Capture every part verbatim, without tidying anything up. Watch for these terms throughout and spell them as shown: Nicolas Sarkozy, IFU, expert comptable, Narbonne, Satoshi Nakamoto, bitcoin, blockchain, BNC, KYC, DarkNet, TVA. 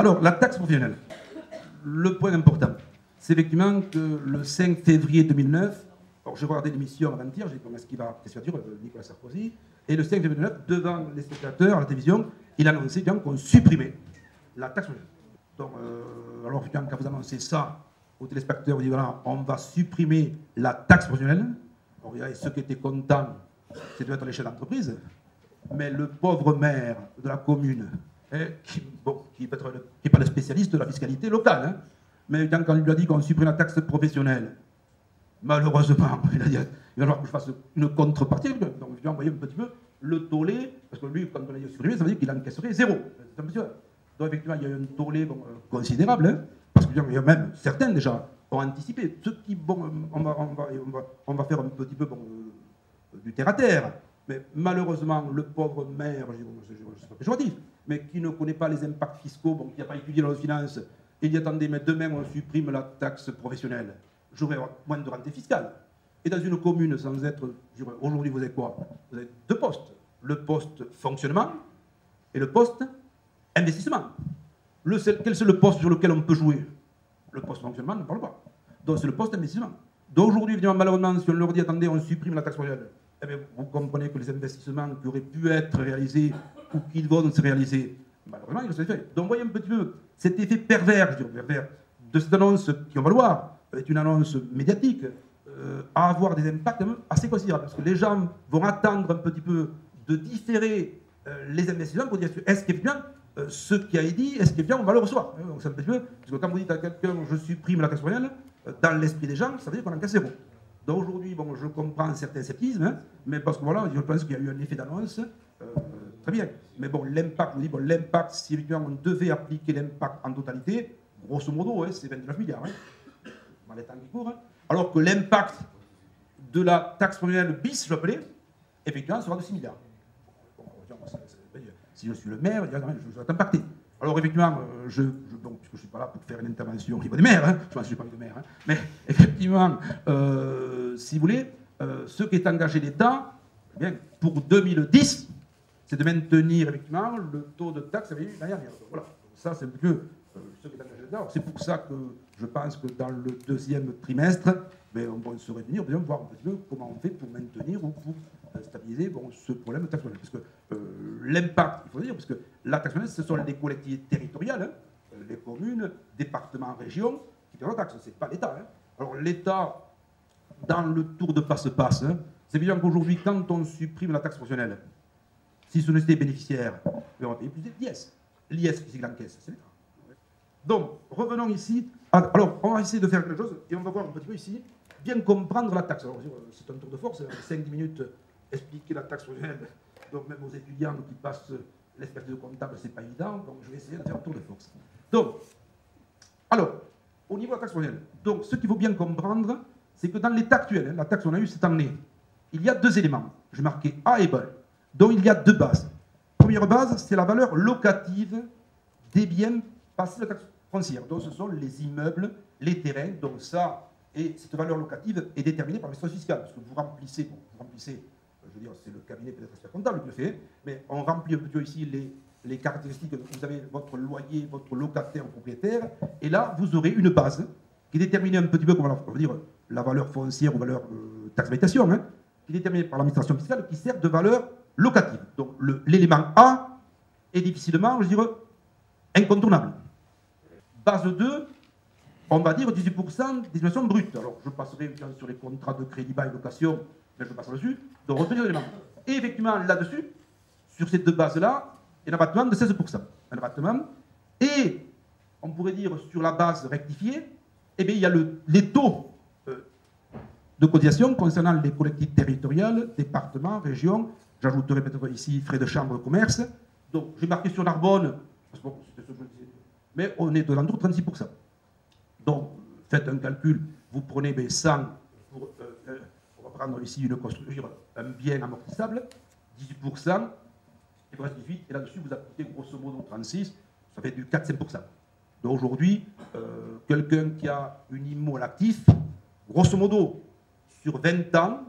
Alors, la taxe professionnelle. Le point important, c'est effectivement que le cinq février deux mille neuf, alors je regardais l'émission avant-hier, j'ai dit comment est-ce qu'il va, qu'est-ce qu'il va dire Nicolas Sarkozy, et le cinq février deux mille neuf, devant les spectateurs à la télévision, il a annoncé donc qu'on supprimait la taxe professionnelle. Donc, euh, alors quand vous annoncez ça aux téléspectateurs, vous dites voilà, on va supprimer la taxe professionnelle. Alors, il y a ceux qui étaient contents, c'est de être à l'échelle d'entreprise, mais le pauvre maire de la commune, eh, qui n'est bon, qui pas le spécialiste de la fiscalité locale, hein, mais quand on lui a dit qu'on supprime la taxe professionnelle, malheureusement, il a dit, il va falloir que je fasse une contrepartie, donc je lui ai envoyé un petit peu le tollé, parce que lui, quand on a dit supprimer, ça veut dire qu'il encaisserait zéro. Donc effectivement, il y a eu un tollé bon, considérable, hein, parce que il y a même certains déjà ont anticipé. Ceux qui, bon, on va, on va, on va, on va faire un petit peu bon, euh, du terre à terre. Mais malheureusement, le pauvre maire, je ne sais pas péjoratif, mais qui ne connaît pas les impacts fiscaux, bon, qui n'a pas étudié la finance, il dit attendez, mais demain on supprime la taxe professionnelle. J'aurai moins de rentrée fiscale. Et dans une commune, sans être. Aujourd'hui, vous avez quoi? Vous avez deux postes. Le poste fonctionnement et le poste investissement. Le seul, quel est le poste sur lequel on peut jouer? Le poste fonctionnement ne parle pas. Donc c'est le poste investissement. Donc aujourd'hui, malheureusement, si on leur dit attendez, on supprime la taxe professionnelle. Eh bien, vous comprenez que les investissements qui auraient pu être réalisés ou qui vont se réaliser, malheureusement, ils ne sont pas faits. Donc, voyez un petit peu cet effet pervers, je dirais, pervers de cette annonce qui, on va le voir, est une annonce médiatique, euh, à avoir des impacts assez considérables. Parce que les gens vont attendre un petit peu de différer euh, les investissements pour dire est-ce qu'effectivement, euh, ce qui a été dit, est-ce qu'effectivement, on va le recevoir. Donc, c'est un petit peu, parce que quand vous dites à quelqu'un je supprime la taxe professionnelle, euh, dans l'esprit des gens, ça veut dire qu'on en casse zéro. Donc aujourd'hui, bon, je comprends certains scepticismes, hein, mais parce que voilà, je pense qu'il y a eu un effet d'annonce, euh, très bien. Mais bon, l'impact, vous dites, bon, l'impact, si on devait appliquer l'impact en totalité, grosso modo, hein, c'est vingt-neuf milliards, hein, dans les temps qui courent, hein, alors que l'impact de la taxe professionnelle bis, je l'appelais, effectivement, sera de six milliards. Bon, si je suis le maire, je vais être impacté. Alors effectivement, euh, je, je, bon, puisque je ne suis pas là pour faire une intervention au niveau des maires, hein, je ne suis pas avec le maire, hein, mais effectivement, euh, si vous voulez, euh, ce qu'est engagé l'État, eh bien, pour deux mille dix, c'est de maintenir effectivement le taux de taxe l'année dernière. Voilà, donc ça c'est un peu euh, ce qu'est engagé l'État. C'est pour ça que je pense que dans le deuxième trimestre, eh bien, on va se réunir, on va voir un petit peu comment on fait pour maintenir ou pour stabiliser bon, ce problème de taxe professionnelle. Parce que euh, l'impact, il faut dire, parce que la taxe professionnelle, ce sont les collectivités territoriales, hein, les communes, départements, régions, qui payent la taxe, ce n'est pas l'État. Hein. Alors l'État, dans le tour de passe-passe, hein, c'est bien qu'aujourd'hui, quand on supprime la taxe professionnelle, si ce n'était bénéficiaire, on va payer plus d'I S. L'I S qui l'encaisse, c'est l'État. Donc, revenons ici. Alors, on va essayer de faire quelque chose, et on va voir un petit peu ici, bien comprendre la taxe. Alors, c'est un tour de force, cinq à dix minutes... expliquer la taxe professionnelle, donc même aux étudiants qui passent l'expertise comptable, c'est pas évident, donc je vais essayer de faire un tour de force. Donc, alors, au niveau de la taxe professionnelle, donc ce qu'il faut bien comprendre, c'est que dans l'état actuel, hein, la taxe qu'on a eue cette année, il y a deux éléments, j'ai marqué A et B, dont il y a deux bases. Première base, c'est la valeur locative des biens passés de la taxe foncière, donc ce sont les immeubles, les terrains, donc ça, et cette valeur locative est déterminée par l'administration fiscale, parce que vous remplissez, bon, vous remplissez je veux dire, c'est le cabinet peut-être expert comptable qui le fait, mais on remplit un petit peu ici les, les caractéristiques. Vous avez votre loyer, votre locataire, propriétaire, et là, vous aurez une base qui détermine un petit peu, comment on va dire, la valeur foncière ou valeur euh, taxe d'habitation, hein, qui est déterminée par l'administration fiscale, qui sert de valeur locative. Donc, l'élément A est difficilement, je dirais, incontournable. Base deux, on va dire dix-huit pour cent des situations brutes. Alors, je passerai bien sur les contrats de crédit bail location. Là, je passe dessus, donc retenir l'élément. Et effectivement, là-dessus, sur ces deux bases-là, il y a un abattement de seize pour cent. Un abattement. Et, on pourrait dire, sur la base rectifiée, eh bien, il y a le, les taux euh, de cotisation concernant les collectivités territoriales, départements, régions. J'ajouterai peut-être ici frais de chambre de commerce. Donc, j'ai marqué sur Narbonne, parce que bon, c'était ce que je disais, mais on est de l'entour de trente-six pour cent. Donc, faites un calcul, vous prenez ben, cent pour. Euh, euh, prendre ici une construction, un bien amortissable, dix-huit pour cent, il vous reste dix-huit, et là-dessus, vous appliquez grosso modo trente-six, ça fait du quatre à cinq pour cent. Donc aujourd'hui, euh, quelqu'un qui a une immo à l'actif, grosso modo, sur vingt ans,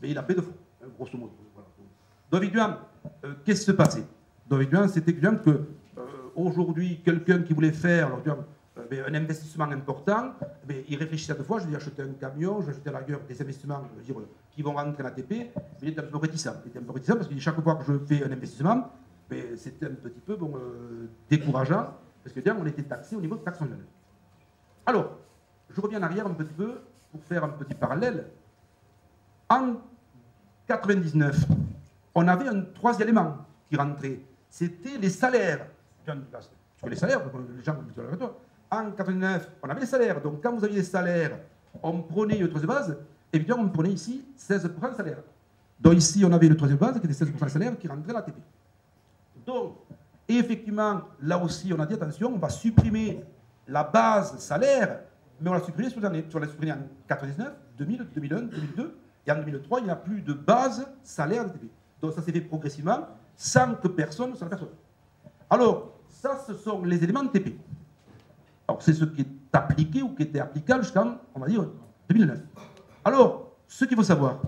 ben, il a payé deux fois, hein, grosso modo. Voilà. Donc, évidemment, euh, qu'est-ce qui se passait? Donc, évidemment, c'était que euh, aujourd'hui, quelqu'un qui voulait faire alors, un investissement important, mais il réfléchit à deux fois, je vais acheter un camion, je vais acheter à la rigueur des investissements je veux dire, qui vont rentrer à l'A T P, mais il est un peu réticent. Il est un peu réticent parce que chaque fois que je fais un investissement, c'est un petit peu bon, euh, décourageant, parce que d'ailleurs on était taxé au niveau de taxe foncière. Alors, je reviens en arrière un petit peu pour faire un petit parallèle. En mille neuf cent quatre-vingt-dix-neuf, on avait un troisième élément qui rentrait, c'était les salaires. Parce que les salaires, les gens ont la rétorque. En mille neuf cent quatre-vingt-dix-neuf, on avait les salaires. Donc, quand vous aviez les salaires, on prenait le troisième base. Évidemment, on prenait ici seize pour cent de salaire. Donc, ici, on avait le troisième base qui était seize pour cent de salaire qui rentrait à l'A T P. Donc, effectivement, là aussi, on a dit attention, on va supprimer la base salaire, mais on l'a supprimée sur les années. On l'a supprimée en mille neuf cent quatre-vingt-dix-neuf, deux mille, deux mille un, deux mille deux. Et en deux mille trois, il n'y a plus de base salaire de l'A T P. Donc, ça s'est fait progressivement, sans que personne ne soit personne. Alors, ça, ce sont les éléments de T P. Alors, c'est ce qui est appliqué ou qui était applicable jusqu'en, on va dire, deux mille neuf. Alors, ce qu'il faut savoir,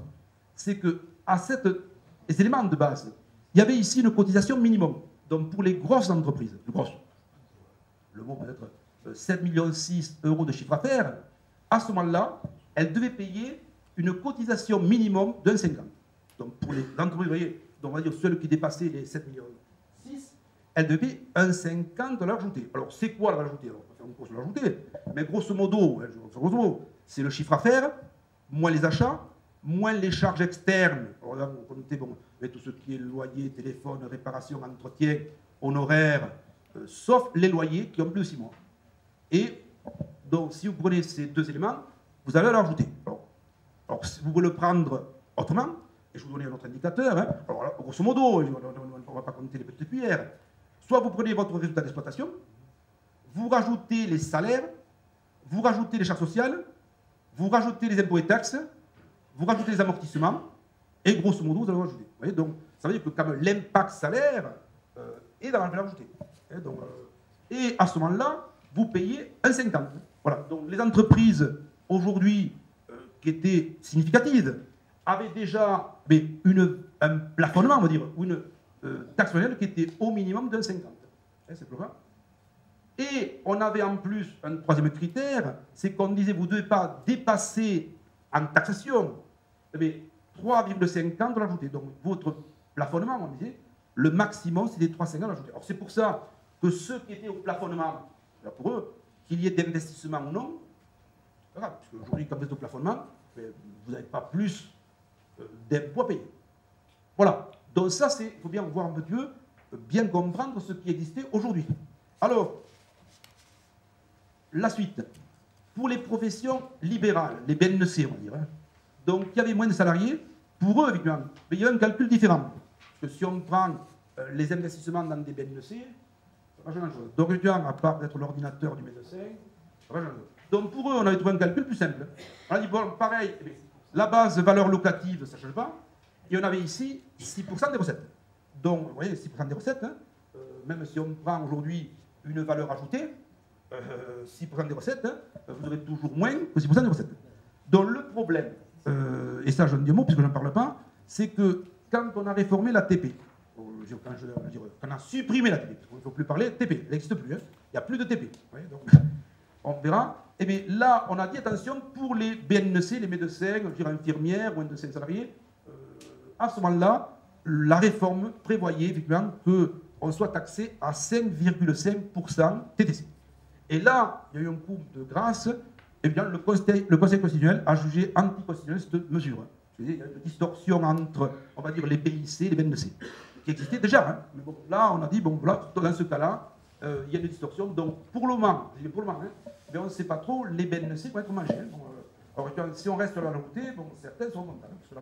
c'est que à cette, ces éléments de base, il y avait ici une cotisation minimum. Donc, pour les grosses entreprises, les grosses, le mot peut-être euh, sept virgule six millions d'euros de chiffre d'affaires, à ce moment-là, elles devaient payer une cotisation minimum d'un cinquante. Donc, pour les entreprises, vous voyez, donc, on va dire celles qui dépassaient les sept virgule six millions, elles devaient payer un virgule cinquante de valeur ajoutée. Alors, c'est quoi la valeur ajoutée? Alors, on peut se l'ajouter, mais grosso modo, c'est le chiffre à faire, moins les achats, moins les charges externes. Alors là, vous comptez bon, tout ce qui est loyer, téléphone, réparation, entretien, honoraires, euh, sauf les loyers qui ont plus de six mois. Et donc, si vous prenez ces deux éléments, vous allez leur ajouter. Alors, alors vous pouvez le prendre autrement, et je vous donner un autre indicateur. Hein. Alors, là, grosso modo, on ne va pas compter les petites cuillères. Soit vous prenez votre résultat d'exploitation, vous rajoutez les salaires, vous rajoutez les charges sociales, vous rajoutez les impôts et taxes, vous rajoutez les amortissements, et grosso modo, vous allez rajouter. Vous voyez, donc, ça veut dire que quand même l'impact salaire euh, est dans la valeur ajoutée. Et, donc, euh, et à ce moment-là, vous payez un virgule cinquante. Voilà. Donc, les entreprises, aujourd'hui, euh, qui étaient significatives, avaient déjà mais une, un plafonnement, on va dire, ou une... Euh, taxe foncière qui était au minimum d'un cinquante. Hein, simplement. Et on avait en plus un troisième critère, c'est qu'on disait vous ne devez pas dépasser en taxation eh trois virgule cinquante de l'ajouté. Donc votre plafonnement, on disait, le maximum c'était trois virgule cinquante de l'ajouté. Alors c'est pour ça que ceux qui étaient au plafonnement, là pour eux, qu'il y ait d'investissement ou non, voilà, parce qu'aujourd'hui quand vous êtes au plafonnement, vous n'avez pas plus d'impôts à payer. Voilà. Donc ça, il faut bien voir un peu Dieu, bien comprendre ce qui existait aujourd'hui. Alors, la suite. Pour les professions libérales, les B N C, on va dire. Hein. Donc, il y avait moins de salariés. Pour eux, évidemment, mais il y a un calcul différent. Parce que si on prend euh, les investissements dans des B N C, ça va changer la chose. Donc, évidemment, à part d'être l'ordinateur du médecin, ça va changer la chose. Donc, pour eux, on avait trouvé un calcul plus simple. On a dit, bon, pareil, la base valeur locative, ça ne change pas. Et on avait ici six pour cent des recettes. Donc, vous voyez, six pour cent des recettes, hein, euh, même si on prend aujourd'hui une valeur ajoutée, euh, six pour cent des recettes, hein, vous aurez toujours moins que six pour cent des recettes. Donc, le problème, euh, et ça, je ne dis un mot, puisque je n'en parle pas, c'est que quand on a réformé la T P, quand, je, quand on a supprimé la T P, parce qu'il ne faut plus parler T P, elle n'existe plus, hein, il n'y a plus de T P. Voyez, donc, on verra. Et bien là, on a dit, attention, pour les B N C, les médecins, je dirais infirmières ou médecins salariés, à ce moment-là, la réforme prévoyait effectivement qu'on soit taxé à cinq virgule cinq pour cent T T C. Et là, il y a eu un coup de grâce. Et bien, le Conseil, le Conseil constitutionnel a jugé anticonstitutionnelle cette mesure. Il y a une distorsion entre, on va dire, les P I C et les B N C, qui existait déjà. Hein. Mais bon, là, on a dit, bon, là, dans ce cas-là, euh, il y a une distorsion. Donc, pour le moment, pour le moment hein, mais on ne sait pas trop, les B N C vont être mangés. Hein. Bon, euh, alors, si on reste sur la nouveauté, bon, certains sont contents. Hein,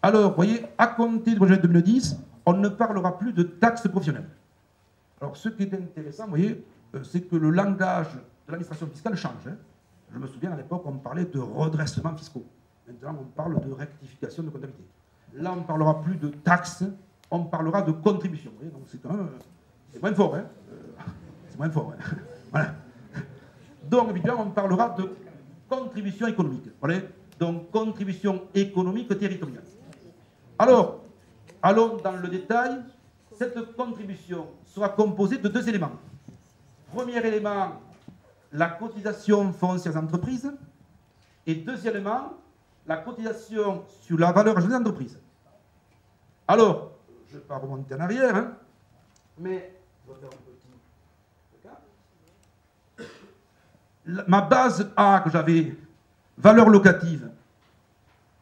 alors, vous voyez, à compter de deux mille dix, on ne parlera plus de taxes professionnelles. Alors, ce qui est intéressant, vous voyez, c'est que le langage de l'administration fiscale change. Hein. Je me souviens, à l'époque, on parlait de redressement fiscaux. Maintenant, on parle de rectification de comptabilité. Là, on ne parlera plus de taxes, on parlera de contribution. Vous voyez, donc c'est quand même... C'est moins fort, hein. C'est moins fort, hein. Voilà. Donc, évidemment, on parlera de contribution économique. Vous voyez, donc, contribution économique territoriale. Alors, allons dans le détail, cette contribution soit composée de deux éléments. Premier élément, la cotisation foncière des entreprises, et deuxièmement, la cotisation sur la valeur ajoutée des entreprises. Alors, je ne vais pas remonter en arrière, hein, mais je vais faire un petit regard. Ma base A que j'avais, valeur locative,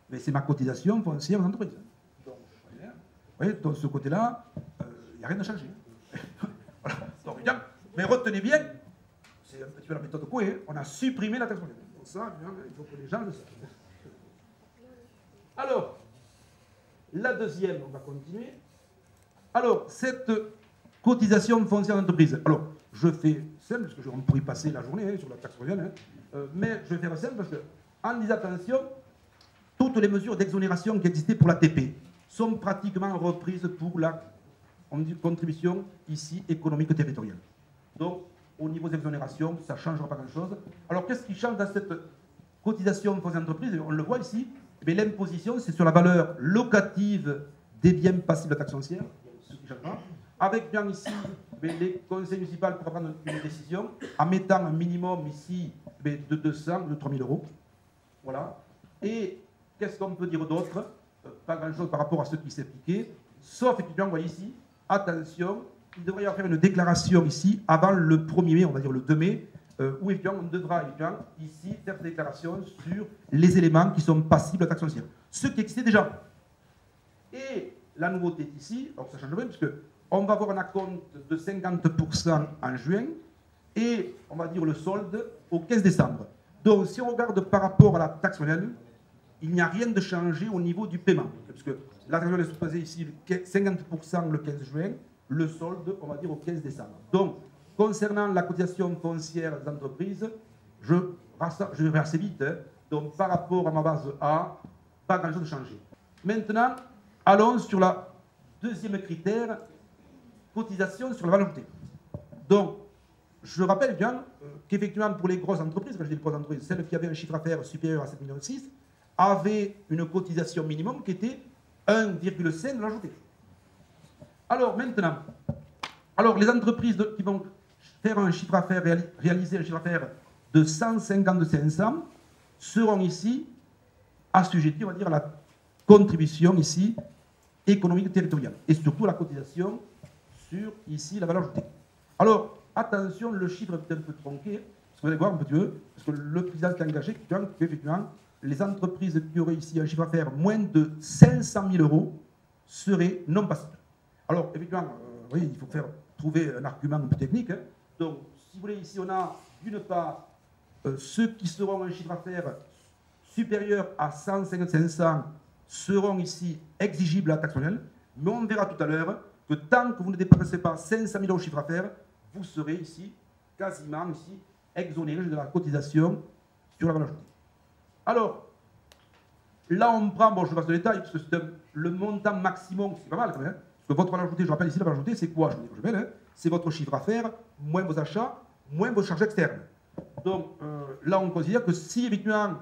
mais c'est ma cotisation foncière aux entreprises. Donc, vous voyez, de ce côté-là, il euh, n'y a rien à changer. Voilà, donc, bien. Mais retenez bien, c'est un petit peu la méthode Coué, hein, on a supprimé la taxe foncière. Donc ça, bien, il faut que les gens le savent. Alors, la deuxième, on va continuer. Alors, cette cotisation foncière d'entreprise. Alors, je fais simple, parce que je pourrais passer la journée hein, sur la taxe foncière, hein, euh, mais je vais faire simple parce que, en disant attention, toutes les mesures d'exonération qui existaient pour la T P sont pratiquement reprises pour la on dit, contribution ici économique territoriale. Donc, au niveau des exonérations, ça ne changera pas grand-chose. Alors, qu'est-ce qui change dans cette cotisation foncière d'entreprise? On le voit ici. Mais l'imposition, c'est sur la valeur locative des biens passibles de taxe foncière, avec bien ici les conseils municipaux pour prendre une décision, en mettant un minimum ici de deux cents, de trois mille euros. Voilà. Et qu'est-ce qu'on peut dire d'autre? Pas grand-chose par rapport à ce qui s'appliquait, sauf que, vous voyez ici, attention, il devrait y avoir une déclaration ici avant le premier mai, on va dire le deux mai, Euh, où on devra ici faire des déclarations sur les éléments qui sont passibles de taxe foncière, ce qui existait déjà. Et la nouveauté ici, alors ça change rien, puisque on va avoir un acompte de cinquante pour cent en juin et on va dire le solde au quinze décembre. Donc si on regarde par rapport à la taxe foncière, il n'y a rien de changé au niveau du paiement, puisque la taxe foncière se posait ici cinquante pour cent le quinze juin, le solde on va dire au quinze décembre. Donc concernant la cotisation foncière des entreprises, je, je vais assez vite, hein, donc par rapport à ma base A, pas grand-chose de changé. Maintenant, allons sur la deuxième critère, cotisation sur la valeur ajoutée. Donc, je rappelle bien qu'effectivement pour les grosses entreprises, quand je dis les grosses entreprises, celles qui avaient un chiffre d'affaires supérieur à sept virgule six millions, avaient une cotisation minimum qui était un virgule cinq de l'ajouté. Alors maintenant, alors les entreprises de, qui vont faire un chiffre d'affaires, réaliser un chiffre d'affaires de cent cinquante à cinq cents seront ici assujettis, on va dire, à la contribution ici économique territoriale et surtout la cotisation sur ici la valeur ajoutée. Alors attention, le chiffre est un peu tronqué, parce que vous allez voir un petit peu, parce que le président qui est engagé, effectivement, les entreprises qui auraient ici un chiffre d'affaires moins de cinq cent mille euros seraient non passibles. Alors effectivement, euh, oui, il faut faire trouver un argument un peu technique, hein. Donc, si vous voulez, ici on a d'une part euh, ceux qui seront un chiffre d'affaires supérieur à cent cinquante à cinq cents seront ici exigibles à la taxe foncière, mais on verra tout à l'heure que tant que vous ne dépassez pas cinq cent mille euros de chiffre d'affaires, vous serez ici quasiment ici exonéré de la cotisation sur la valeur ajoutée. Alors, là on prend, bon je passe le détail, parce que c'est le montant maximum, c'est pas mal quand même, hein. Votre valeur ajoutée, je rappelle ici, la valeur ajoutée, c'est quoi? Je vous hein, c'est votre chiffre d'affaires, moins vos achats, moins vos charges externes. Donc euh, là, on considère que si, effectivement,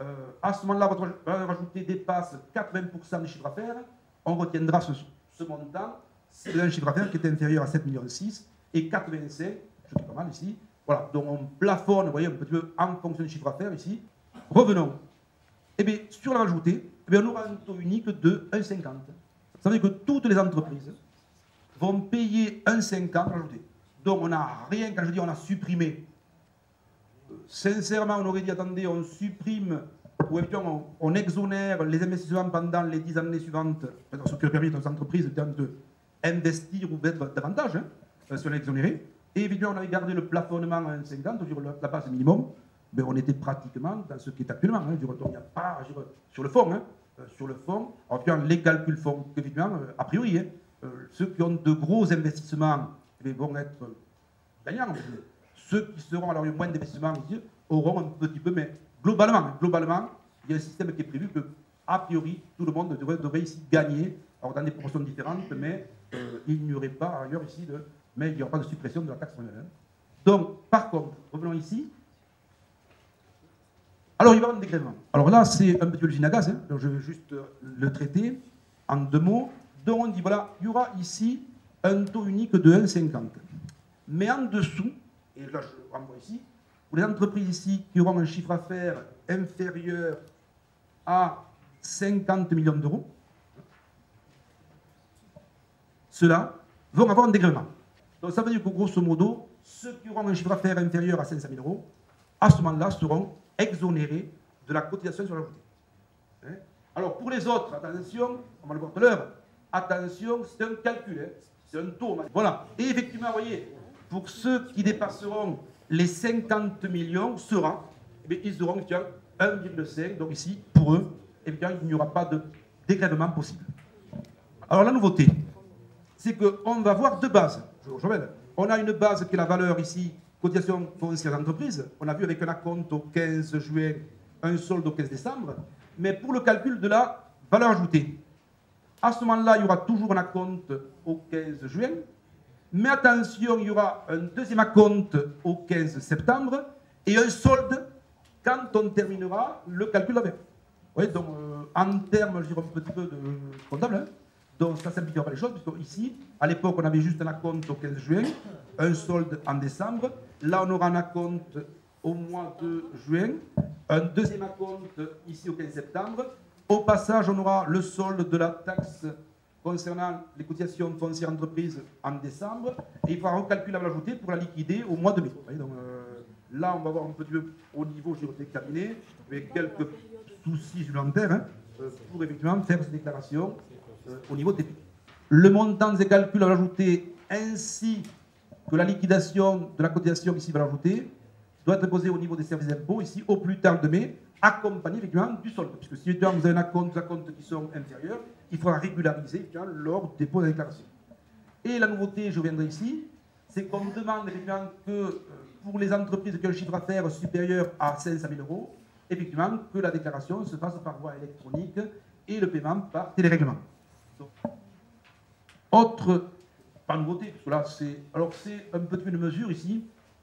euh, à ce moment-là, votre valeur ajoutée dépasse quatre-vingts pour cent du chiffre d'affaires, on retiendra ce, ce montant. C'est un chiffre d'affaires qui est inférieur à sept virgule six millions et quatre-vingt-cinq, je dis pas mal ici. Voilà, donc on plafonne, vous voyez, un petit peu en fonction du chiffre d'affaires ici. Revenons. Eh bien, sur la valeur ajoutée, eh bien, on aura un taux unique de un virgule cinquante. Ça veut dire que toutes les entreprises vont payer un virgule cinquante de l'ajouté. Donc on n'a rien, quand je dis on a supprimé. Sincèrement, on aurait dit, attendez, on supprime, ou on, on exonère les investissements pendant les dix années suivantes, ce qui permet aux entreprises d'investir ou d'être davantage, hein, si on l'exonérait. Et évidemment, on avait gardé le plafonnement à un virgule cinquante, sur la base minimum, mais on était pratiquement dans ce qui est actuellement. Hein, donc il n'y a pas à dire sur le fond. Hein. Euh, sur le fond, alors bien, les calculs font évidemment, euh, a priori, hein, euh, ceux qui ont de gros investissements eh bien, vont être gagnants. Euh, ceux qui seront alors moins d'investissements auront un petit peu, mais globalement, hein, globalement, il y a un système qui est prévu que, a priori, tout le monde devrait, devrait ici gagner, alors dans des proportions différentes, mais euh, il n'y aurait pas ailleurs ici, de, mais il n'y aura pas de suppression de la taxe foncière. Hein. Donc, par contre, revenons ici. Alors, il va y avoir un dégrèvement. Alors là, c'est un petit peu le ginagas, hein, donc je vais juste le traiter en deux mots. Donc, on dit, voilà, il y aura ici un taux unique de un virgule cinquante. Mais en dessous, et là je renvoie ici, pour les entreprises ici qui auront un chiffre d'affaires inférieur à cinquante millions d'euros, ceux-là vont avoir un dégrèvement. Donc ça veut dire que grosso modo, ceux qui auront un chiffre d'affaires inférieur à cinq cent mille euros, à ce moment-là, seront exonérés de la cotisation sur la journée. Hein? Alors pour les autres, attention, on va le voir tout à l'heure, attention, c'est un calcul, hein? C'est un taux. Voilà. Et effectivement, vous voyez, pour ceux qui dépasseront les cinquante millions, sera, eh bien, ils auront un virgule cinq, donc ici, pour eux, eh bien, il n'y aura pas de dégrèvement possible. Alors la nouveauté, c'est qu'on va voir deux bases. Je vous rappelle, on a une base qui est la valeur ici, cotisation foncière d'entreprise. On a vu avec un acompte au quinze juillet, un solde au quinze décembre. Mais pour le calcul de la valeur ajoutée, à ce moment-là, il y aura toujours un acompte au quinze juin. Mais attention, il y aura un deuxième acompte au quinze septembre et un solde quand on terminera le calcul de la valeur. Vous voyez, donc euh, en termes, je dirais un petit peu de comptable, hein. Donc ça simplifiera les choses, puisque ici, à l'époque, on avait juste un acompte au quinze juin, un solde en décembre. Là, on aura un acompte au mois de juin, un deuxième acompte ici au quinze septembre. Au passage, on aura le solde de la taxe concernant les cotisations foncières entreprises en décembre. Et il faudra recalculer la valeur ajoutée pour la liquider au mois de mai. Donc, euh, là, on va voir un petit peu au niveau des cabinets, avec quelques soucis supplémentaires, hein, pour effectivement faire cette déclaration Euh, au niveau technique. Le montant des calculs à l'ajouter ainsi que la liquidation de la cotisation ici va l'ajouter doit être posé au niveau des services d'impôt ici au plus tard de mai, accompagné effectivement du solde. Puisque si vous avez un compte, un compte qui sont inférieurs, il faudra régulariser lors du dépôt de la déclaration. Et la nouveauté, je reviendrai ici, c'est qu'on demande effectivement que pour les entreprises qui ont un chiffre d'affaires supérieur à cinq cent mille euros, effectivement que la déclaration se fasse par voie électronique et le paiement par télérèglement. Autre, pas nouveauté, parce que là c'est, alors c'est un petit peu une mesure ici,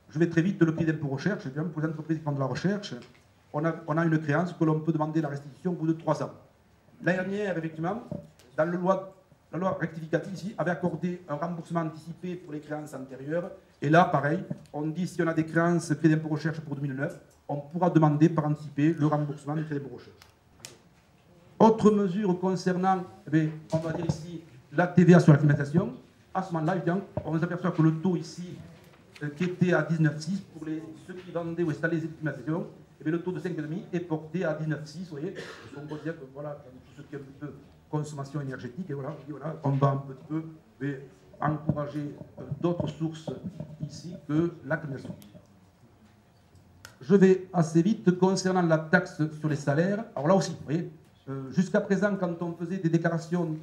je vais très vite, le prix d'impôt recherche, pour les entreprises qui font de la recherche, on a, on a une créance que l'on peut demander la restitution au bout de trois ans. L'année dernière, effectivement, dans le loi, la loi rectificative ici, avait accordé un remboursement anticipé pour les créances antérieures, et là pareil, on dit si on a des créances prix d'impôt recherche pour deux mille neuf, on pourra demander par anticipé le remboursement du prix d'impôt recherche. Autre mesure concernant, eh bien, on va dire ici, la T V A sur la climatisation. À ce moment-là, on s'aperçoit que le taux ici, euh, qui était à dix-neuf virgule six, pour les, ceux qui vendaient ou installaient les climatisations, eh bien, le taux de cinq virgule cinq est porté à dix-neuf virgule six, vous voyez. On peut dire que voilà, tout ce qui est un petit peu consommation énergétique, et voilà, on, dit, voilà, on va un petit peu eh, encourager euh, d'autres sources ici que la climatisation. Je vais assez vite concernant la taxe sur les salaires. Alors là aussi, vous voyez, Euh, jusqu'à présent, quand on faisait des déclarations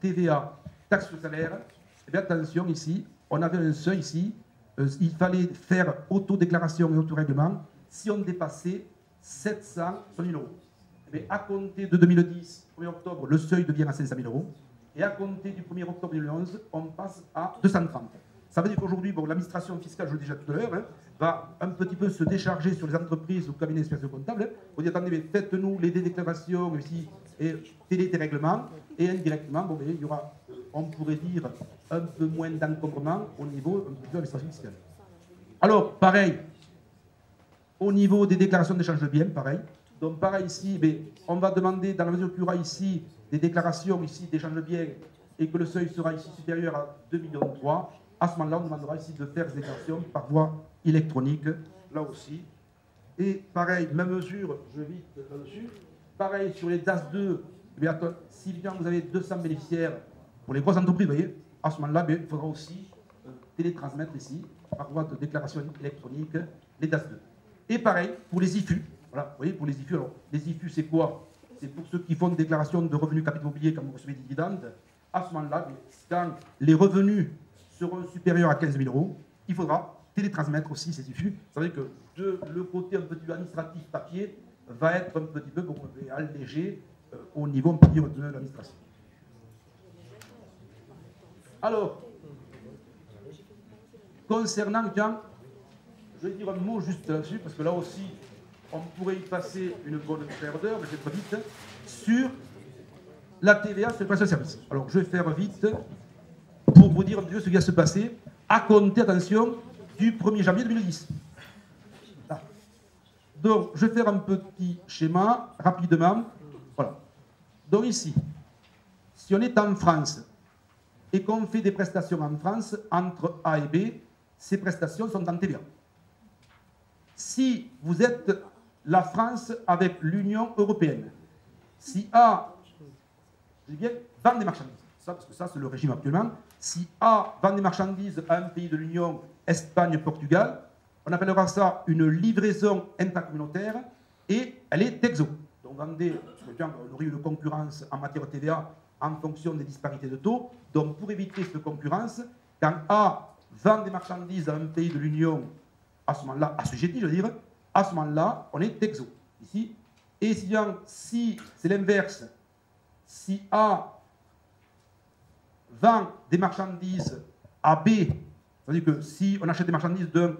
T V A, taxe sur salaire, eh bien, attention ici, on avait un seuil ici, euh, il fallait faire autodéclaration et autorèglement si on dépassait sept cent mille euros. Eh bien, à compter de deux mille dix, premier octobre, le seuil devient à cinq cent mille euros, et à compter du premier octobre deux mille onze, on passe à deux cent trente. Ça veut dire qu'aujourd'hui, bon, l'administration fiscale, je le disais tout à l'heure, hein, va un petit peu se décharger sur les entreprises ou cabinets d'expertise comptable. Hein. On dit, attendez, faites-nous les déclarations ici et télé des règlements. Et indirectement, bon, il y aura, on pourrait dire, un peu moins d'encombrement au niveau de l'administration fiscale. Alors, pareil, au niveau des déclarations d'échange de biens, pareil. Donc, pareil ici, mais on va demander, dans la mesure qu'il y aura ici des déclarations ici d'échange de biens et que le seuil sera ici supérieur à deux virgule trois millions, à ce moment-là, on demandera ici de faire des déclarations par voie électronique, là aussi. Et pareil, même mesure, je vis là-dessus. Pareil, sur les D A S deux, eh bien, si bien vous avez deux cents bénéficiaires pour les grosses entreprises, vous voyez, à ce moment-là, eh il faudra aussi euh, télétransmettre ici, par voie de déclaration électronique, les D A S deux. Et pareil, pour les I F U. Voilà, vous voyez, pour les I F U, alors, les I F U, c'est quoi? C'est pour ceux qui font des déclarations de revenus capitaux mobiliers quand vous recevez des dividendes. À ce moment-là, quand les revenus seront supérieurs à quinze mille euros, il faudra télétransmettre aussi ces I F U. Ça veut dire que de, le côté un petit peu administratif papier va être un petit peu bon, allégé euh, au niveau un petit peu de l'administration. Alors, concernant, tiens, je vais dire un mot juste là-dessus, parce que là aussi, on pourrait y passer une bonne paire d'heures, mais c'est très vite, sur la T V A sur les prestations de services. Alors, je vais faire vite. pour vous dire un petit peu ce qui va se passer, à compter, attention, du premier janvier deux mille dix. Là. Donc, je vais faire un petit schéma, rapidement. Voilà. Donc ici, si on est en France et qu'on fait des prestations en France, entre A et B, ces prestations sont en T V A. Si vous êtes la France avec l'Union européenne, si A bien, vend des marchandises, ça, parce que ça c'est le régime actuellement, si A vend des marchandises à un pays de l'Union, Espagne, Portugal, on appellera ça une livraison intercommunautaire et elle est exo. Donc vendez, par exemple, on aurait une concurrence en matière de T V A en fonction des disparités de taux. Donc pour éviter cette concurrence, quand A vend des marchandises à un pays de l'Union, à ce moment-là, assujetti, je veux dire, à ce moment-là, on est exo, ici. Et si, si c'est l'inverse, si A vend des marchandises à B, c'est-à-dire que si on achète des marchandises d'un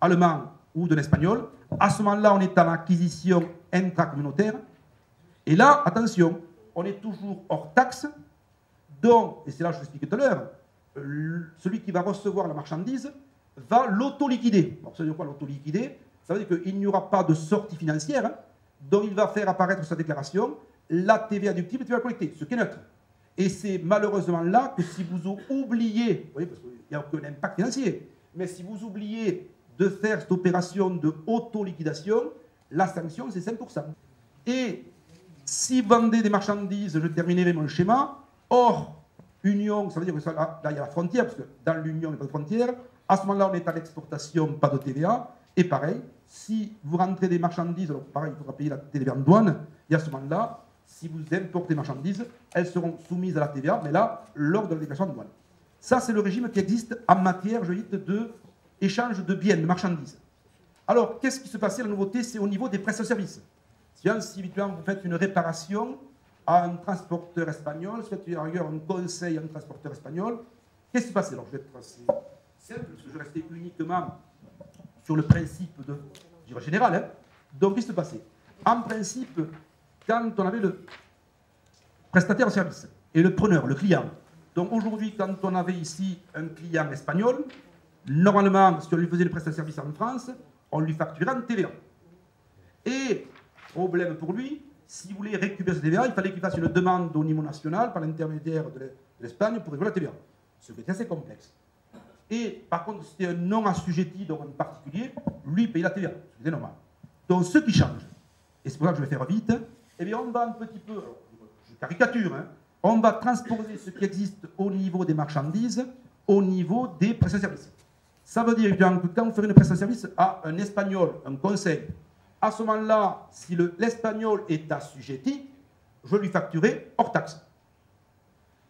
Allemand ou d'un Espagnol, à ce moment-là, on est en acquisition intracommunautaire. Et là, attention, on est toujours hors taxe, donc, et c'est là que je vous expliquais tout à l'heure, celui qui va recevoir la marchandise va l'auto-liquider. Alors, ça veut dire quoi l'auto-liquider? Ça veut dire qu'il n'y aura pas de sortie financière, hein, dont il va faire apparaître sa déclaration la T V A déductible, T V A collectée, ce qui est neutre. Et c'est malheureusement là que si vous oubliez, vous voyez, parce qu'il n'y a aucun impact financier, mais si vous oubliez de faire cette opération de auto-liquidation, la sanction, c'est cinq pour cent. Et si vous vendez des marchandises, je terminerai mon schéma, hors union, ça veut dire que ça, là, là, il y a la frontière, parce que dans l'union, il n'y a pas de frontière, à ce moment-là, on est à l'exportation, pas de T V A, et pareil, si vous rentrez des marchandises, alors pareil, il faudra payer la T V A en douane, et à ce moment-là, si vous importez des marchandises, elles seront soumises à la T V A, mais là, lors de la déclaration de douane. Ça, c'est le régime qui existe en matière, je dis, d'échange de biens, de marchandises. Alors, qu'est-ce qui se passait? La nouveauté, c'est au niveau des prestations-services. Si, si vous faites une réparation à un transporteur espagnol, si vous faites un conseil à un transporteur espagnol, qu'est-ce qui se passait? Alors, je vais être assez simple, parce que je restais uniquement sur le principe de, je dirais, général. Hein. Donc, qu'est-ce qui se passait? En principe, quand on avait le prestataire de service et le preneur, le client. Donc aujourd'hui, quand on avait ici un client espagnol, normalement, si on lui faisait le prestataire de service en France, on lui facturait en T V A. Et, problème pour lui, s'il voulait récupérer ce T V A, il fallait qu'il fasse une demande au niveau national par l'intermédiaire de l'Espagne pour récupérer la T V A. Ce qui était assez complexe. Et par contre, c'était un non-assujetti, donc un particulier, lui payait la T V A. C'était normal. Donc ce qui change, et c'est pour ça que je vais faire vite, eh bien, on va un petit peu, je caricature, hein, on va transposer ce qui existe au niveau des marchandises au niveau des prestations-services. Ça veut dire que quand vous faites une prestation-service à un Espagnol, un conseil, à ce moment-là, si l'Espagnol est assujetti, je lui facturerai hors taxe.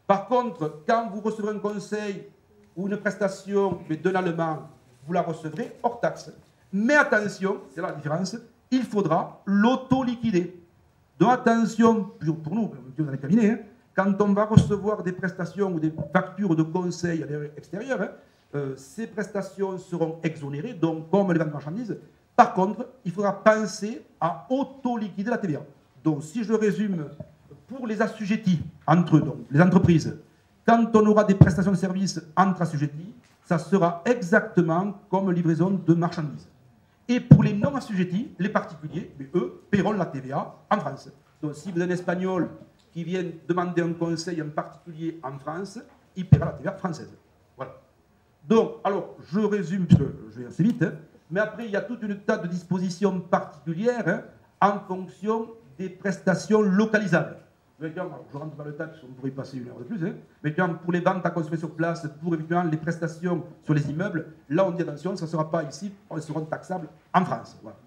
Par contre, quand vous recevrez un conseil ou une prestation d'un Allemand, vous la recevrez hors taxe. Mais attention, c'est là la différence, il faudra l'auto-liquider. Donc attention, pour nous, dans les cabinets, hein, quand on va recevoir des prestations ou des factures de conseil à l'extérieur, hein, euh, ces prestations seront exonérées, donc comme les ventes de marchandises. Par contre, il faudra penser à auto-liquider la T V A. Donc si je résume, pour les assujettis, entre eux, donc les entreprises, quand on aura des prestations de services entre assujettis, ça sera exactement comme livraison de marchandises. Et pour les non-assujettis, les particuliers, mais eux, paieront la T V A en France. Donc si vous avez un Espagnol qui vient demander un conseil à un particulier en France, il paiera la T V A française. Voilà. Donc, alors, je résume, parce que je vais assez vite, hein, mais après, il y a tout un tas de dispositions particulières hein, en fonction des prestations localisables. Je rentre dans le tas, parce qu'on pourrait y passer une heure de plus, hein, mais pour les ventes à consommer sur place, pour évidemment les prestations sur les immeubles, là on dit attention, ça ne sera pas ici, elles seront taxables en France. Voilà.